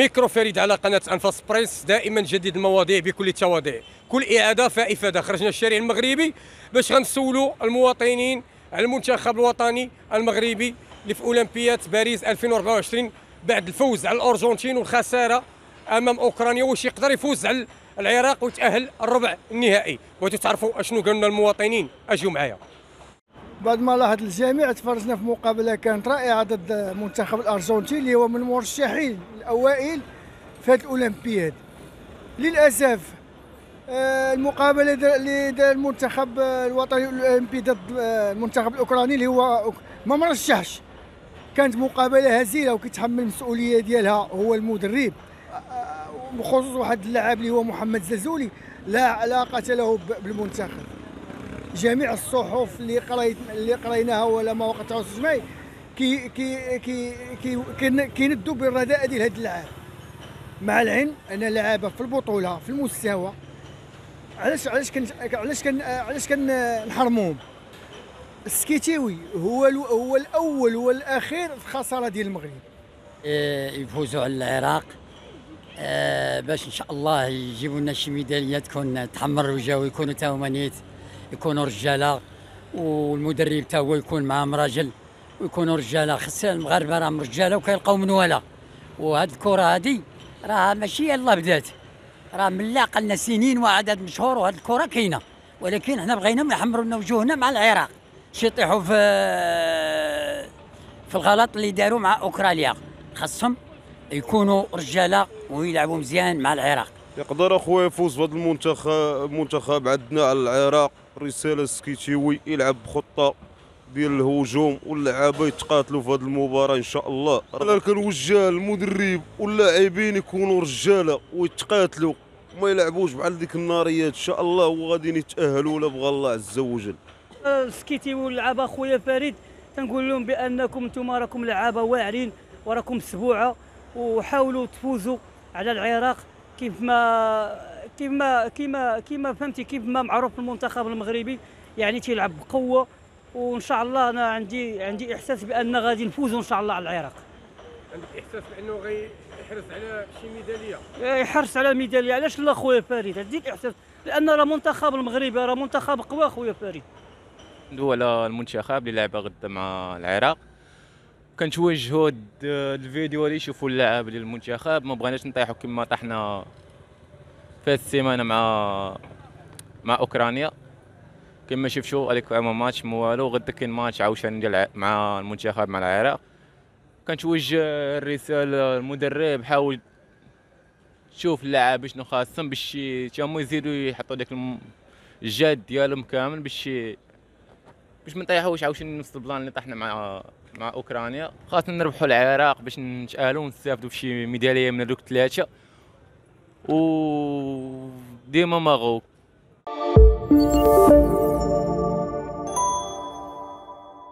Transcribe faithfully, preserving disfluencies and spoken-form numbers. ميكرو فريد على قناة أنفاس بريس، دائما جديد المواضيع بكل التواضيع، كل إعادة فإفادة. خرجنا الشارع المغربي باش غنسولوا المواطنين على المنتخب الوطني المغربي اللي في أولمبياد باريس ألفين وأربعة وعشرين بعد الفوز على الأرجنتين والخسارة أمام أوكرانيا، واش يقدر يفوز على العراق ويتأهل الربع النهائي. بغيتو تعرفوا أشنو قالوا لنا المواطنين، أجيو معايا. بعد ما لاحظ الجميع تفرجنا في مقابله كانت رائعه ضد المنتخب الارجنتيني اللي هو من المرشحين الاوائل في هذه الاولمبياد. للاسف المقابله اللي دار المنتخب الوطني الاولمبي ضد المنتخب الاوكراني اللي هو ما مرشحش كانت مقابله هزيله، وكيتحمل المسؤوليه ديالها هو المدرب، بخصوص واحد اللاعب اللي هو محمد زازولي لا علاقه له بالمنتخب. جميع الصحف اللي قريت اللي قريناها ولا مواقع التواصل الاجتماعي كي كي كي كيندوا بالرداء ديال هاد اللاعب، مع العلم ان لعابه في البطوله في المستوى. علاش علاش كن علاش كن علاش كنحرموهم؟ سكيتيوي هو هو الاول والاخير في الخساره ديال المغرب. يفوزوا على العراق باش ان شاء الله يجيبوا لنا شي ميداليه تكون تحمر وجهه، ويكونوا تا هما نيت يكونوا رجاله، والمدرب حتى هو يكون معاهم راجل ويكونوا رجاله. خاصه المغاربه راهم رجاله وكيلقاو من ولا، وهاد الكره هادي راه ماشي يلاه بدات، راه من لاقا لنا سنين وعدد من شهور وهاد الكره كاينه، ولكن حنا بغيناهم يحمروا لنا وجوهنا مع العراق، شي يطيحوا في في الغلط اللي داروا مع اوكرانيا. خاصهم يكونوا رجاله ويلعبوا مزيان مع العراق. يقدر اخويا يفوز بهذا المنتخب. منتخب عندنا على العراق رساله سكيتيوي يلعب بخطه ديال الهجوم واللعابه يتقاتلوا في هذه المباراه ان شاء الله. انا كنوجه المدرب واللاعبين يكونوا رجاله ويتقاتلوا وما يلعبوش بحال ديك الناريات، ان شاء الله وغادي يتاهلوا الا بغى الله عز وجل. سكيتيوي واللعابه اخويا فريد تنقول لهم بانكم انتم راكم لعابه واعرين وراكم سبوعه، وحاولوا تفوزوا على العراق كيفما كيما كيما كيما فهمتي، كيفما معروف المنتخب المغربي يعني تيلعب بقوه، وان شاء الله انا عندي عندي احساس بان غادي نفوزوا ان شاء الله على العراق. عندك احساس بانه غيحرص على شي ميداليه؟ يحرص على ميداليه، علاش لا خويا فريد؟ عندك احساس لان راه منتخب المغرب راه منتخب قوي خويا فريد. على المنتخب اللي لعب غدا مع العراق كنتوجهوا الفيديو اللي يشوفوا اللاعب ديال المنتخب، ما بغيناش نطيحوا كما طحنا في هذه السيمانه مع مع اوكرانيا. كما شفتوا هذيك امام ماتش مو والو، غدا كاين ماتش عاوتاني ديال مع المنتخب مع العراق. كنتوجه الرساله المدرب حاول تشوف اللاعب شنو خاصهم باش حتى هما يزيدوا يحطوا داك الجاد ديالهم كامل باش باش ما نطيحوش عاوتاني نفس البلان اللي طحنا مع مع اوكرانيا. خاصنا نربحوا العراق باش نتاهلوا ونستافدوا بشي ميداليه من هذوك الثلاثه، و ديما مغو.